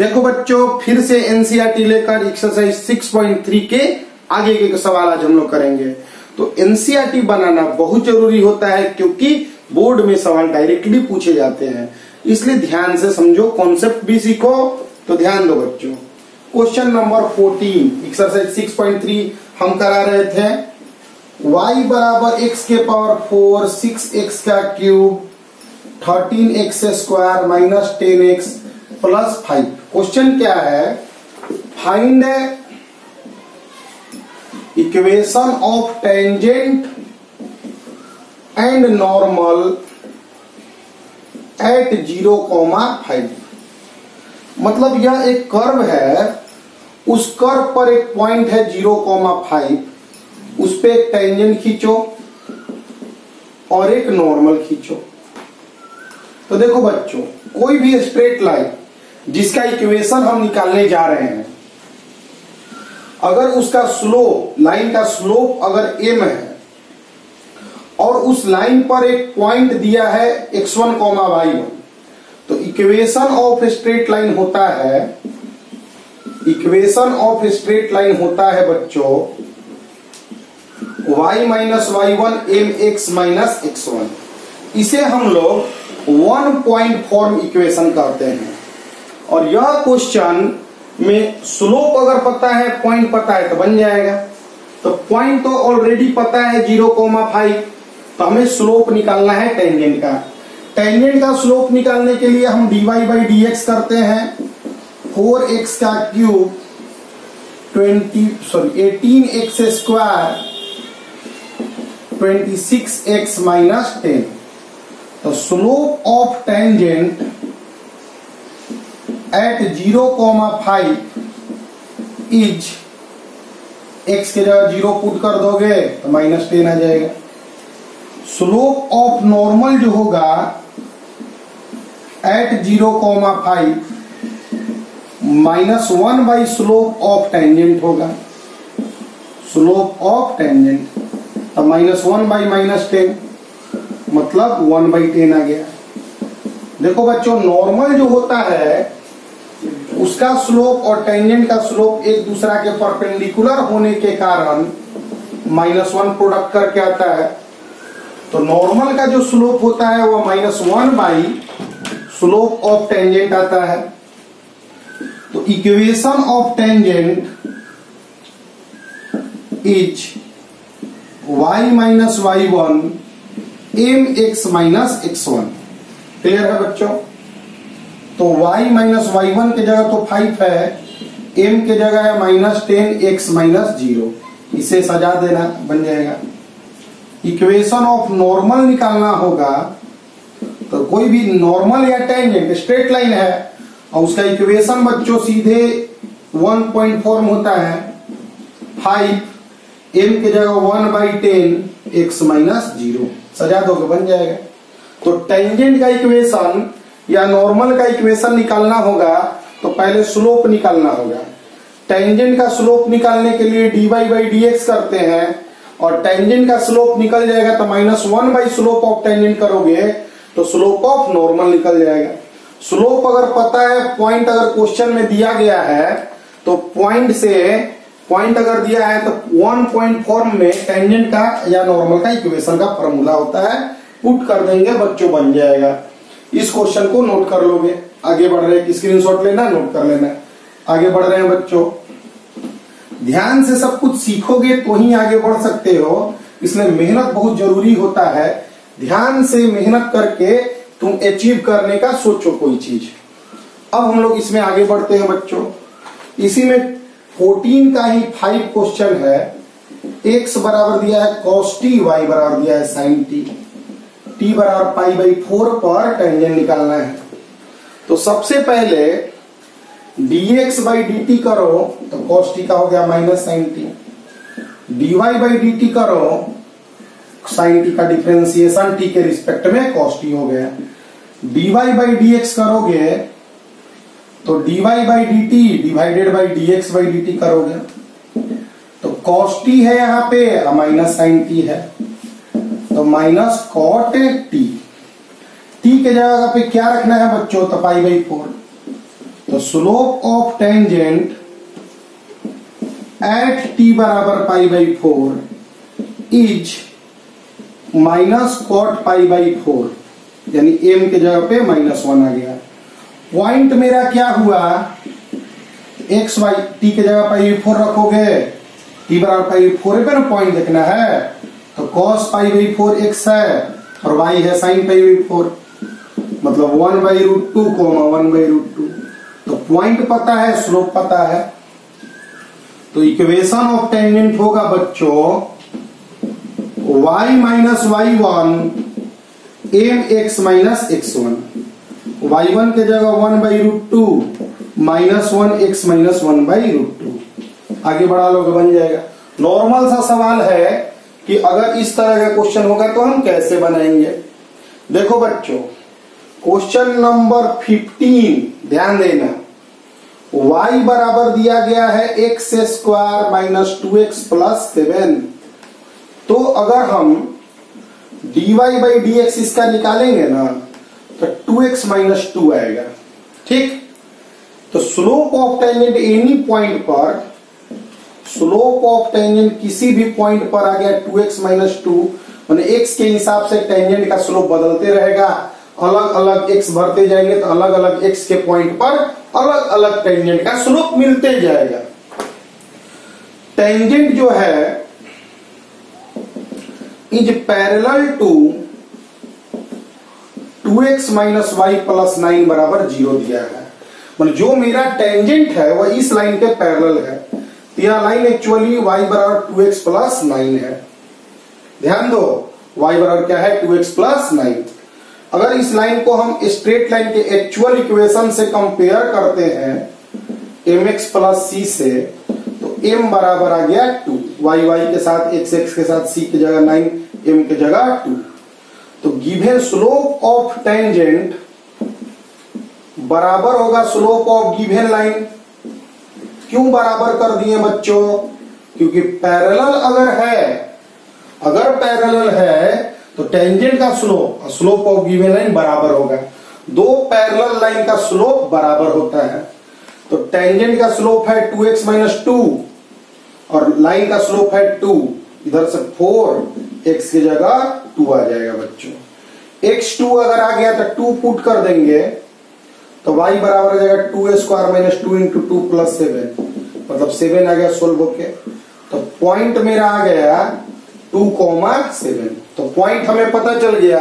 देखो बच्चों, फिर से एनसीईआरटी लेकर एक्सरसाइज 6.3 के आगे के सवाल आज हम लोग करेंगे। तो एनसीईआरटी बनाना बहुत जरूरी होता है क्योंकि बोर्ड में सवाल डायरेक्टली पूछे जाते हैं, इसलिए ध्यान से समझो, कॉन्सेप्ट भी सीखो। तो ध्यान दो बच्चों, क्वेश्चन नंबर 14 एक्सरसाइज 6.3 हम करा रहे थे। y बराबर x के पावर 4 6x का cube 13x square minus 10x plus 5। Question क्या है? Find equation of tangent and normal at 0,5। मतलब यह एक कर्व है, उस कर्व पर एक पॉइंट है 0,5, उस पे एक टेंजेंट खींचो और एक नॉर्मल खींचो। तो देखो बच्चों, कोई भी स्ट्रेट लाइन जिसका इक्वेशन हम निकालने जा रहे हैं, अगर उसका स्लोप, लाइन का स्लोप अगर m है और उस लाइन पर एक पॉइंट दिया है x1, y1, तो इक्वेशन ऑफ स्ट्रेट लाइन होता है, इक्वेशन ऑफ स्ट्रेट लाइन होता है बच्चों y - y1 mx - x1। इसे हम लोग वन पॉइंट फॉर्म इक्वेशन कहते हैं। और यह क्वेश्चन में स्लोप अगर पता है, पॉइंट पता है तो बन जाएगा। तो पॉइंट तो ऑलरेडी पता है 0,5, तो हमें स्लोप निकालना है टेंजेंट का। टेंजेंट का स्लोप निकालने के लिए हम dy/dx करते हैं 4x का cube 18x square 26x minus 10। तो slope of tangent at 0,5 is, x के जगह 0 पुट कर दोगे तो माइनस 10 आ जाएगा। स्लोप ऑफ नॉर्मल जो होगा at 0,5 -1 by slope of tangent होगा, स्लोप ऑफ टेंजेंट तो -1 बाई -10 मतलब 1/10 आ गया। देखो बच्चों, नॉर्मल जो होता है उसका स्लोप और टेंजेंट का स्लोप एक दूसरा के परपेंडिकुलर होने के कारण -1 प्रोडक्ट करके आता है। तो नॉर्मल का जो स्लोप होता है वह -1 बाई स्लोप ऑफ टेंजेंट आता है। तो equation of tangent is y - y1 mx - x1। Clear है बच्चों? तो y - y1 के जगह तो 5 है, m के जगह है -10 x - 0, इसे सजा देना बन जाएगा। इक्वेशन ऑफ नॉर्मल निकालना होगा, तो कोई भी नॉर्मल या टेंजेंट स्ट्रेट लाइन है और उसका इक्वेशन बच्चों सीधे वन पॉइंट फॉर्म होता है 5, m के जगह 1/10 x - 0, सजा दोगे बन जाएगा। तो टेंजेंट का इक्वेशन या नॉर्मल का इक्वेशन निकालना होगा तो पहले स्लोप निकालना होगा। टेंजेंट का स्लोप निकालने के लिए dy/dx करते हैं और टेंजेंट का स्लोप निकल जाएगा तो -1 बाई स्लोप ऑफ टेंजेंट करोगे तो स्लोप ऑफ नॉर्मल निकल जाएगा। स्लोप अगर पता है, पॉइंट अगर क्वेश्चन में दिया गया है तो पॉइंट से, पॉइंट अगर दिया है तो वन पॉइंट फॉर्म में टेंजेंट का या नॉर्मल का इक्वेशन का फॉर्मूला होता है, पुट कर देंगे बच्चों बन जाएगा। इस क्वेश्चन को नोट कर लोगे, आगे बढ़ रहे स्क्रीनशॉट लेना, नोट कर लेना। आगे बढ़ रहे हैं बच्चों, ध्यान से सब कुछ सीखोगे तो ही आगे बढ़ सकते हो, इसलिए मेहनत बहुत जरूरी होता है। ध्यान से मेहनत करके तुम अचीव करने का सोचो कोई चीज। अब हम लोग इसमें आगे बढ़ते हैं बच्चों। इसी में 14 का ही 5 क्वेश्चन है। x बराबर दिया है cos t, y बराबर दिया है sin t, t बराबर π/4 पर टेंजेंट निकालना है। तो सबसे पहले dx/dt करो तो cos t का हो गया माइनस sin t, dy/dt करो sin t का डिफरेंशिएशन t के रिस्पेक्ट में cos t हो गया। dy/dx करोगे तो dy/dt / dx/dt करोगे तो cos t है यहाँ पे माइनस sin t है, तो माइनस cot t, t के जगह पे क्या रखना है बच्चों तो π/4, तो slope of tangent at T बराबर pi by 4 is minus cot pi by 4 यानी एम के जगह पे -1 आ गया। पॉइंट मेरा क्या हुआ, एक्स वाई टी के जगह पाई 4 रखोगे, टी बराबर पाई 4 पर पॉइंट देखना है तो कॉस पाई बाई 4 एक्स है और वाई है साइन पाई बाई 4 मतलब 1/√2, 1/√2। तो पॉइंट पता है, स्लोप पता है, तो इक्वेशन ऑफ टेंजेंट होगा बच्चों y - y1 mx - x1। y1 के जगह 1/√2 -1x - 1/√2। आगे बढ़ा लोगे बन जाएगा। नॉर्मल सा सवाल है कि अगर इस तरह का क्वेश्चन होगा तो हम कैसे बनाएंगे। देखो बच्चों क्वेश्चन नंबर 15 ध्यान देना, y बराबर दिया गया है x² - 2x + 7। तो अगर हम dy/dx इसका निकालेंगे ना तो 2x - 2 आएगा। ठीक, तो slope of tangent any point पर, स्लोप ऑफ टेंजेंट किसी भी पॉइंट पर आ गया 2x - 2 माने x के हिसाब से टेंजेंट का स्लोप बदलते रहेगा। अलग अलग x भरते जाएंगे तो अलग अलग x के पॉइंट पर अलग अलग टेंजेंट का स्लोप मिलते जाएगा। टेंजेंट जो है is parallel to 2x - y + 9 = 0 दिया है। जो मेरा टेंजेंट है वह इस लाइन के पैरेलल है। यह लाइन एक्चुअली y बराबर 2x + 9 है। ध्यान दो, y बराबर क्या है 2x + 9। अगर इस लाइन को हम स्ट्रेट लाइन के एक्चुअल इक्वेशन से कंपेयर करते हैं mx + c से तो m बराबर आ गया 2, y के साथ x के साथ c के जगह 9, m के जगह 2। तो गिवन स्लोप ऑफ टेंजेंट बराबर होगा स्लोप ऑफ गिवन लाइन। क्यों बराबर कर दिए बच्चों, क्योंकि पैरेलल अगर पैरेलल है तो टेंजेंट का स्लोप और स्लोप ऑफ गिवन लाइन बराबर होगा। दो पैरेलल लाइन का स्लोप बराबर होता है। तो टेंजेंट का स्लोप है 2x - 2 और लाइन का स्लोप है 2, इधर से 4 x की जगह 2 आ जाएगा बच्चों। x2 अगर आ गया तो 2 पुट कर देंगे तो y बराबर आ जाएगा 2² - 2 × 2 + 7 मतलब 7 आ गया। सोल्व होके तो पॉइंट मेरा आ गया 2,7। तो पॉइंट हमें पता चल गया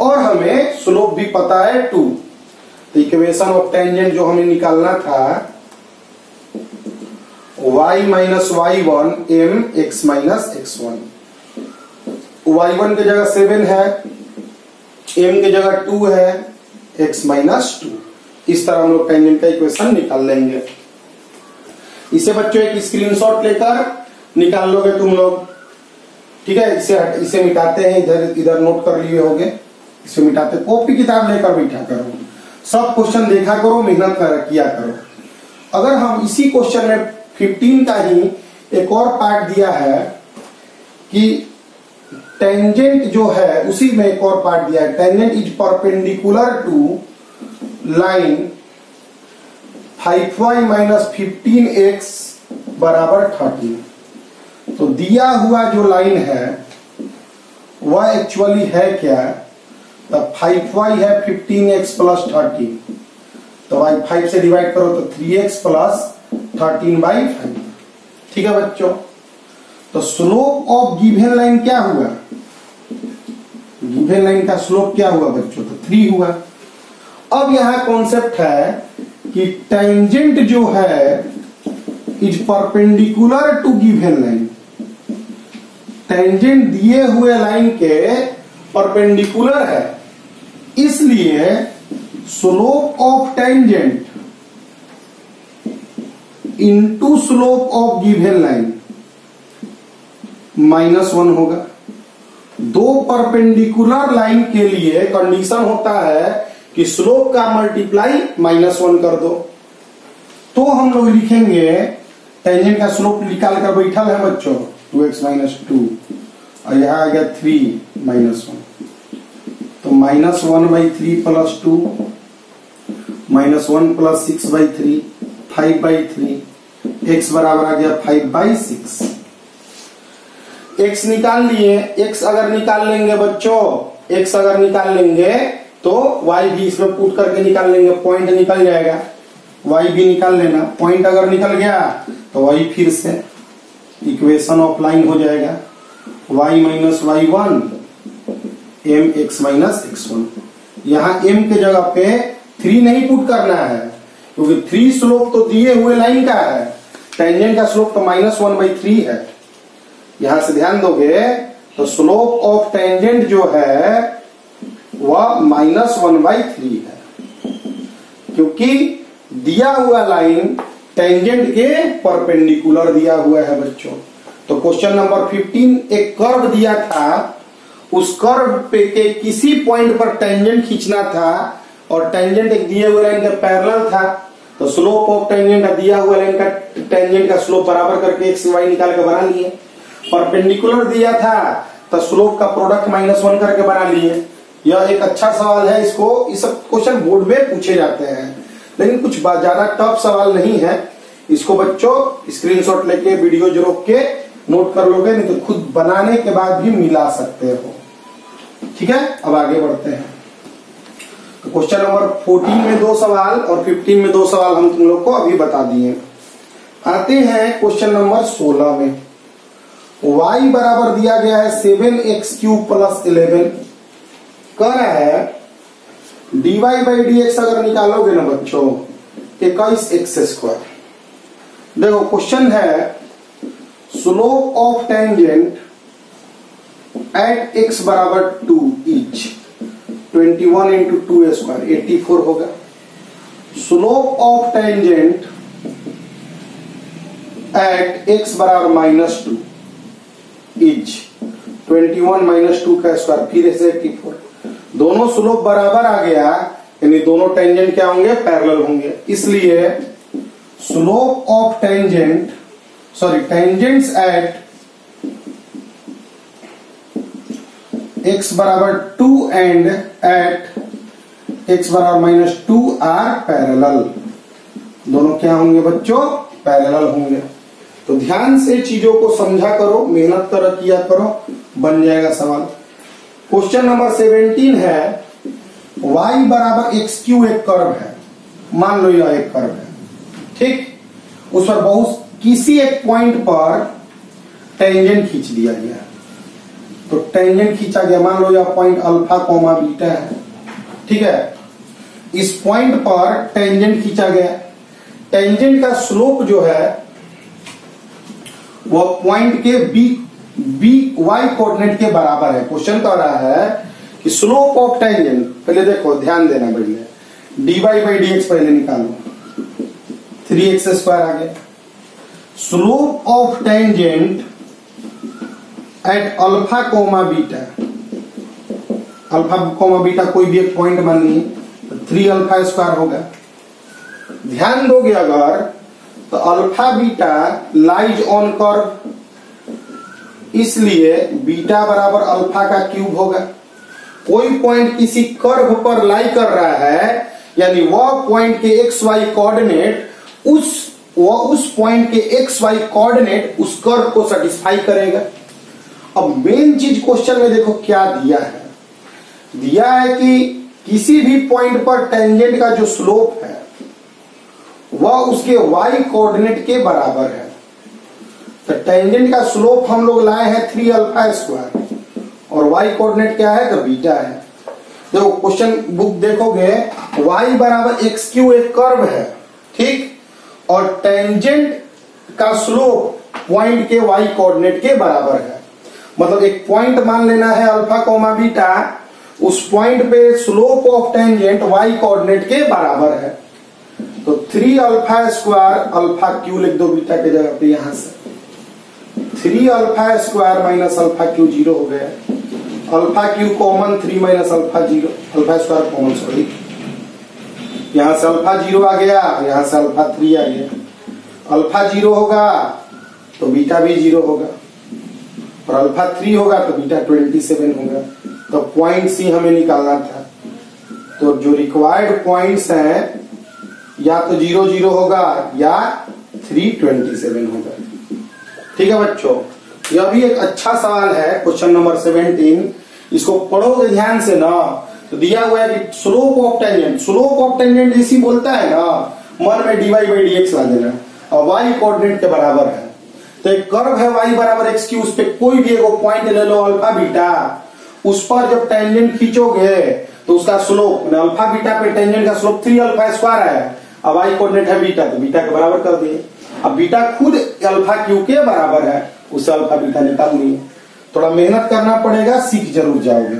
और हमें स्लोप भी पता है 2। तो इक्वेशन ऑफ टेंजेंट जो हमें निकालना था y - y1 mx - x1, y1 के जगह 7 है, m के जगह 2 है, x - 2। इस तरह हम लोग टेंजेंट का इक्वेशन निकाल लेंगे। इसे बच्चों एक स्क्रीनशॉट लेकर निकाल लोगे तुम लोग, ठीक है। इसे मिटाते हैं, इधर नोट कर लिए होगे, इसे मिटाते। कॉपी किताब लेकर बैठा करो, सब क्वेश्चन देखा करो, मेहनत किया करो। अगर हम इसी क्वेश्चन में 15 का ही एक और पार्ट दिया है कि टेंजेंट जो है, उसी में एक और पार्ट दिया है tangent is perpendicular to line 5y - 15x = 13। तो दिया हुआ जो लाइन है वह एक्चुअली है क्या, तो 5y है 15x + 13 तो भाई 5 से डिवाइड करो तो 3x + 13/5। ठीक है बच्चों, तो स्लोप ऑफ गिवन लाइन क्या हुआ, गिवन लाइन का स्लोप क्या हुआ बच्चों, तो 3 हुआ। अब यहां कॉन्सेप्ट है कि टेंजेंट जो है is perpendicular to given line. Tangent दिए हुए लाइन के परपेंडिकुलर है, इसलिए slope of tangent into slope of given line -1 होगा। दो परपेंडिकुलर लाइन के लिए कंडीशन होता है कि स्लोप का मल्टीप्लाई -1 कर दो। तो हम लोग लिखेंगे टेंजेंट का स्लोप निकाल कर बैठा है बच्चों 2x - 2 और यहां आ गया 3 - 1 तो -1/3 + 2 minus 1 plus 6 by 3 5 by 3 X बराबर आ गया 5 बाई 6। एक्स निकाल लिए, एक्स अगर निकाल लेंगे बच्चों, एक्स अगर निकाल लेंगे तो वाई भी इसमें पुट करके निकाल लेंगे, पॉइंट निकल जाएगा, वाई भी निकाल लेना, पॉइंट अगर निकल गया तो वाई फिर से इक्वेशन ऑफ लाइन हो जाएगा Y minus Y one M x minus x one. यहाँ एम के जगह पे 3 नहीं पुट करना है क्योंकि 3 स्लोप तो दिए हुए लाइन का है, टेंजेंट का स्लोप तो माइनस 1/3 है। यहां से ध्यान दोगे तो स्लोप ऑफ टेंजेंट जो है वह माइनस 1/3 है क्योंकि दिया हुआ लाइन टेंजेंट के परपेंडिकुलर दिया हुआ है बच्चों। तो क्वेश्चन नंबर 15 एक कर्व दिया था, उस कर्व पे के किसी पॉइंट पर टेंजेंट खींचना था और टेंजेंट एक दिए हुए लाइन का पैरेलल था, तो स्लोप ऑफ टेंजेंट दिया हुआ लाइन का टेंजेंट का स्लोप बराबर करके एक्स वाई निकाल के बना लिए। परपेंडिकुलर दिया था तो स्लोप का प्रोडक्ट -1 करके बना लिए। यह एक अच्छा सवाल है, इसको इस क्वेश्चन बोर्ड में पूछे जाते हैं लेकिन कुछ ज्यादा टफ सवाल नहीं है। इसको बच्चों स्क्रीनशॉट लेके वीडियो जो रोक के नोट कर लोगे, नहीं तो खुद बनाने के बाद भी मिला सकते हो। ठीक है, अब आगे बढ़ते हैं। तो क्वेश्चन नंबर 14 में 2 सवाल और 15 में 2 सवाल हम तुम लोग को अभी बता दिए। आते हैं क्वेश्चन नंबर 16 में। y बराबर दिया गया है 7x³ प्लस 11। कह रहा है dy/dx अगर निकालोगे ना बच्चों 21x²। देखो क्वेश्चन है slope of tangent at x बराबर 2 इच 21 × 2² 84 होगा। Slope of tangent at x बराबर -2 इच 21 - 2² फिर से 84। दोनों स्लोप बराबर आ गया यानी दोनों टेंजेंट क्या होंगे, पैरेलल होंगे, इसलिए slope of tangent tangents at x बराबर 2 एंड एट x बराबर -2 आर पैरेलल। दोनों क्या होंगे बच्चों, पैरेलल होंगे। तो ध्यान से चीजों को समझा करो, मेहनत कर किया करो, बन जाएगा सवाल। क्वेश्चन नंबर 17 है y बराबर x³ एक कर्व है, मान लो यह एक कर्व है, ठीक। उस पर बहुत किसी एक पॉइंट पर टेंजेंट खींच दिया गया, तो टेंजेंट खींचा गया, मान लो यह पॉइंट α, β है, ठीक है। इस पॉइंट पर टेंजेंट खींचा गया, टेंजेंट का स्लोप जो है वह पॉइंट के y कोऑर्डिनेट के बराबर है। क्वेश्चन कह रहा है कि स्लोप ऑफ टेंजेंट, पहले देखो ध्यान देना बढ़िया, dy/dx पहले निकालो, 3x² आ गया। स्लोप ऑफ टेंजेंट एट α, β, α, β कोई भी एक पॉइंट मान ली तो 3α² होगा। ध्यान दोगे अगर तो α, β लाइज ऑन कर्व, इसलिए बीटा बराबर α³ होगा। कोई पॉइंट किसी कर्व पर लाई कर रहा है यानी वह पॉइंट के xy कोऑर्डिनेट उस पॉइंट के xy कोऑर्डिनेट उस कर्व को सेटिस्फाई करेगा। अब मेन चीज क्वेश्चन में देखो क्या दिया है, दिया है कि किसी भी पॉइंट पर टेंजेंट का जो स्लोप है वह उसके y कोऑर्डिनेट के बराबर है। तो टेंजेंट का स्लोप हम लोग लाए हैं 3α² और y कोऑर्डिनेट क्या है, तो बीटा है। देखो क्वेश्चन बुक देखोगे y बराबर x³ एक कर्व है, ठीक, और टेंजेंट का स्लोप पॉइंट के y कोऑर्डिनेट के बराबर है। मतलब एक पॉइंट मान लेना है α, β, उस पॉइंट पे slope of tangent y coordinate के बराबर है। तो 3α², α³ लिख दो बीटा के जगह पे, यहां से 3α² माइनस α³ 0 हो गया, α³ कॉमन, 3 माइनस α² कॉमन, सॉरी, यहां से α0 आ गया, यहां से α3 आ गया। α0 होगा तो बीटा भी 0 होगा और α3 होगा तो बीटा 27 होगा। तो पॉइंट सी हमें निकालना था, तो जो रिक्वायर्ड पॉइंट्स हैं या तो 0 0 होगा या 327 होगा। ठीक है बच्चों, यह भी एक अच्छा सवाल है, क्वेश्चन नंबर 17। इसको पढ़ोगे ध्यान से ना तो दिया हुआ है कि स्लोप ऑफ टेंजेंट जिसे बोलता है ना, मन में dy/dx ला देना और y कोऑर्डिनेट के बराबर है। तो एक कर्व है y बराबर x की, उस पे कोई भी एक पॉइंट ले लो अल्फा बीटा, उस पर जब टेंजेंट खींचोगे तो उसका स्लोप अल्फा बीटा पे टेंजेंट का स्लोप 3α² है। अब y कोऑर्डिनेट है बीटा, तो बीटा के बराबर कर दिए। अब बीटा खुद अल्फा क्यू के बराबर है, उससे अल्फा बीटा निकालिए। थोड़ा मेहनत करना पड़ेगा, सीख जरूर जाओगे।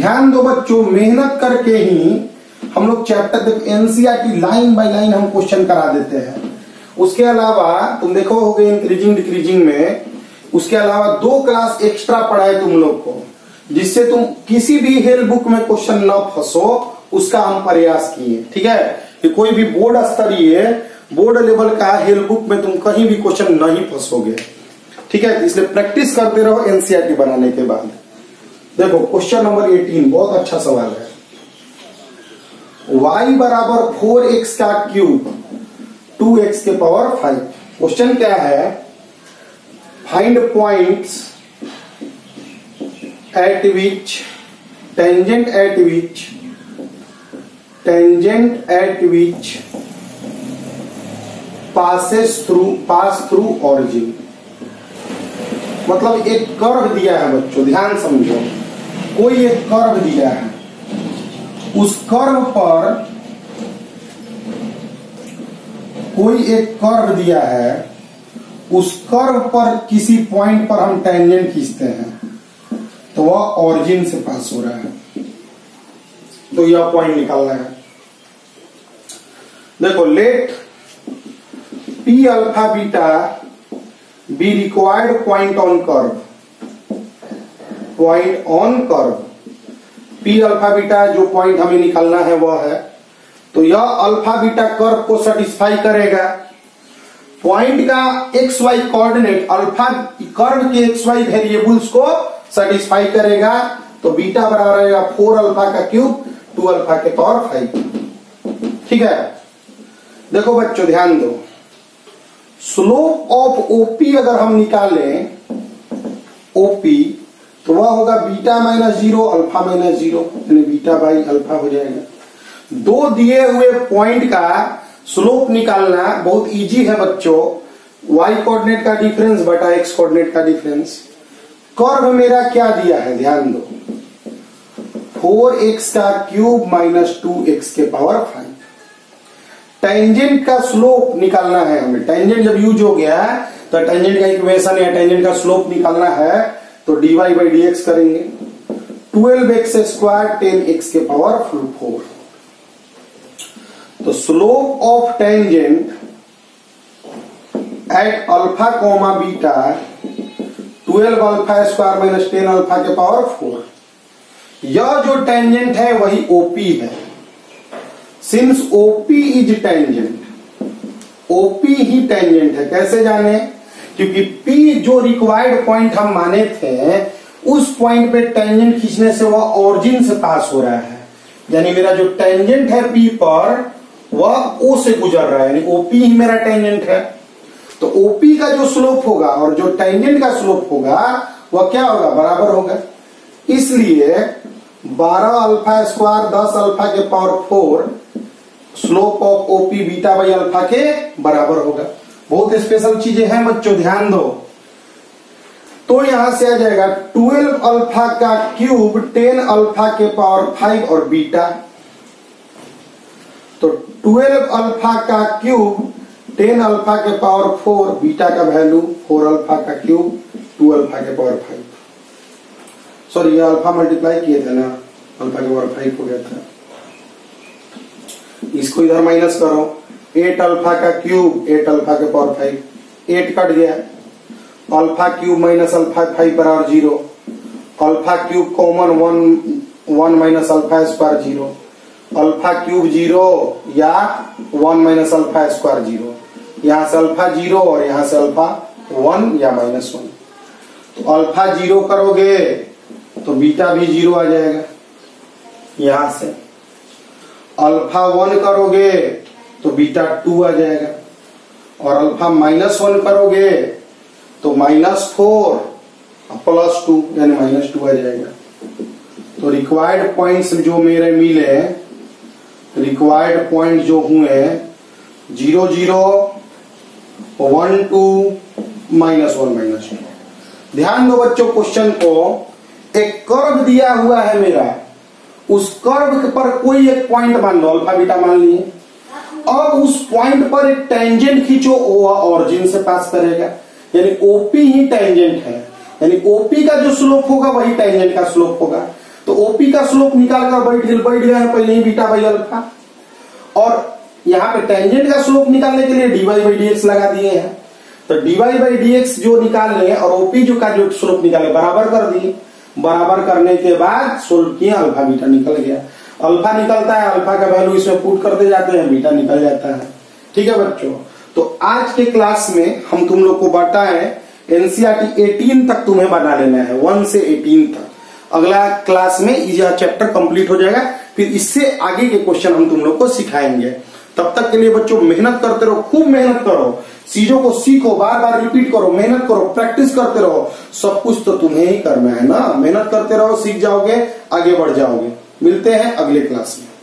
ध्यान दो बच्चों, मेहनत करके ही हम लोग chapter NCERT line by line हम क्वेश्चन करा देते हैं। उसके अलावा तुम देखो होगे इंक्रीजिंग डिक्रीजिंग में, उसके अलावा 2 क्लास एक्स्ट्रा पढ़ाए तुम लोग को, जिससे तुम किसी भी हेल बुक में क्वेश्चन ना फंसो, उसका हम प्रयास किए। ठीक है कि कोई भी बोर्ड स्तरीय बोर्ड लेवल का हेल बुक में तुम कहीं भी क्वेश्चन नहीं फंसोगे। ठीक है, इसलिए प्रैक्टिस करते रहो एनसीईआरटी बनाने के बाद। देखो क्वेश्चन नंबर 18 बहुत अच्छा सवाल है। y = 4x³ 2x⁵ क्वेश्चन क्या है, find points tangent at which pass through origin. मतलब एक कर्व दिया है बच्चों, ध्यान समझो, कोई एक कर्व दिया है, उस कर्व पर कोई एक कर्व दिया है, उस कर्व पर किसी पॉइंट पर हम टेंजेंट खींचते हैं तो वह ऑरिजिन से पास हो रहा है, तो यह पॉइंट निकालना है। देखो, let P α β be required point on curve P alpha beta जो पॉइंट हमें निकालना है वह है, तो यह अल्फा बीटा कर्व को सेटिस्फाई करेगा। पॉइंट का xy कोऑर्डिनेट अल्फा कर्व के xy वेरिएबल्स को सेटिस्फाई करेगा, तो बीटा बराबर रहेगा 4α³ 2α⁵ ठीक है। देखो बच्चों ध्यान दो, स्लोप ऑफ ओपी अगर हम निकालें ओपी तो वह होगा β - 0 α - 0, यानी β/α हो जाएगा। 2 दिए हुए पॉइंट का स्लोप निकालना बहुत इजी है बच्चों, y कोऑर्डिनेट का डिफरेंस बटा x कोऑर्डिनेट का डिफरेंस। कर्व मेरा क्या दिया है, ध्यान दो, 4x³ -2x⁵ टेंजेंट का स्लोप निकालना है हमें। टेंजेंट जब यूज हो गया है तो टेंजेंट का इक्वेशन या टेंजेंट का स्लोप निकालना है, तो dy/dx करेंगे 12x² 10x⁴ तो स्लोप ऑफ टेंजेंट एट α, β 12α² -10α⁴। यह जो टेंजेंट है वही ओपी है। Since OP is tangent, OP ही टेंजेंट है, कैसे जाने, क्योंकि P जो रिक्वायर्ड पॉइंट हम माने थे उस पॉइंट पे टेंजेंट खींचने से वह ऑरिजिन से पास हो रहा है, यानी मेरा जो टेंजेंट है P पर वह O से गुजर रहा है, यानी ओपी ही मेरा टेंजेंट है। तो ओपी का जो स्लोप होगा और जो टेंजेंट का स्लोप होगा वह क्या होगा, बराबर होगा। इसलिए 12α² 10α⁴ स्लोप ऑफ ओपी β/α के बराबर होगा। बहुत स्पेशल चीजें हैं बच्चों, ध्यान दो। तो यहां से आ जाएगा 12α³ 10α⁵ और बीटा, तो 12α³ 10α⁴, बीटा का वैल्यू 4α³ 2α⁵ सॉरी, ये अल्फा मल्टीप्लाई किए थे ना, α⁵ हो गया था, इसको इधर माइनस करो, 8α³ 8α⁴ 8 कट गया, α³ -α⁵ बराबर 0, α³ कॉमन 1 माइनस α² 0, α³ 0 या 1 माइनस α² 0, यहां से अल्फा 0 और यहां से अल्फा 1 या -1, तो अल्फा 0 करोगे तो बीटा भी 0 आ जाएगा, यहां से अल्फा 1 करोगे तो बीटा 2 आ जाएगा, और अल्फा -1 करोगे तो -4 +2 यानी -2 आ जाएगा। तो रिक्वायर्ड पॉइंट्स जो मेरे मिले, रिक्वायर्ड पॉइंट जो हुए 0 0 1 2 -1 -2। ध्यान दो बच्चों, क्वेश्चन को एक कर्व दिया हुआ है मेरा, उस कर्व पर कोई एक पॉइंट मान लो, अल्फा बीटा मान लिए, और उस पॉइंट पर एक टेंजेंट खींचो ओरिजिन से पास करेगा, यानी ओपी ही टेंजेंट है, यानी ओपी का जो स्लोप होगा वही टेंजेंट का स्लोप होगा। तो ओपी का स्लोप निकाल कर बैठ गया है पहले ही बीटा बाई अल्फा, और यहाँ पे टेंजेंट का स्लोप निकालने के लिए dy/dx लगा दिए हैं। तो dy/dx जो निकाल लें और ओपी जो का जो स्लोप निकाले बराबर कर दिए, बराबर करने के बाद सोल्व किया, अल्फा बीटा निकल गया। अल्फा निकलता है, अल्फा का वैल्यू इसमें पुट करते जाते हैं, बीटा निकल जाता है। ठीक है बच्चों, तो आज के क्लास में हम तुम लोग को बताएं, एनसीईआरटी 18 तक तुम्हें बना लेना है, 1 से 18 तक। अगला क्लास में यह चैप्टर कंप्लीट हो जाएगा, फिर इससे आगे के क्वेश्चन हम तुम लोग को सिखाएंगे। तब तक के लिए बच्चों मेहनत करते रहो, खूब मेहनत करो, चीजों को सीखो, बार बार रिपीट करो, मेहनत करो, प्रैक्टिस करते रहो। सब कुछ तो तुम्हें ही करना है ना, मेहनत करते रहो, सीख जाओगे, आगे बढ़ जाओगे। मिलते हैं अगले क्लास में।